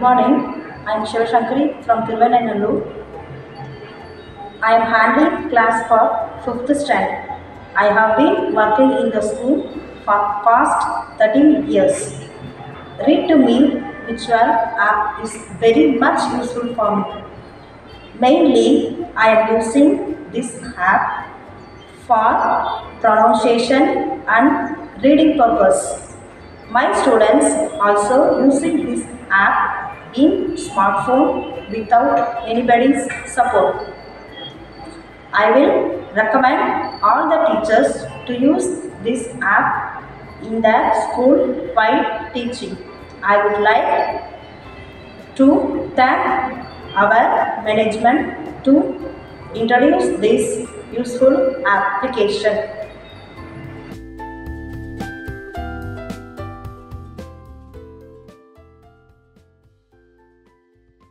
Good morning, I am Shiva Shankari from Kirwan and Nellore. I am handling class for 5th standard. I have been working in the school for past 13 years. Read to Me virtual app is very much useful for me. Mainly, I am using this app for pronunciation and reading purpose. My students also using this app in smartphone without anybody's support. I will recommend all the teachers to use this app in their school while teaching. I would like to thank our management to introduce this useful application.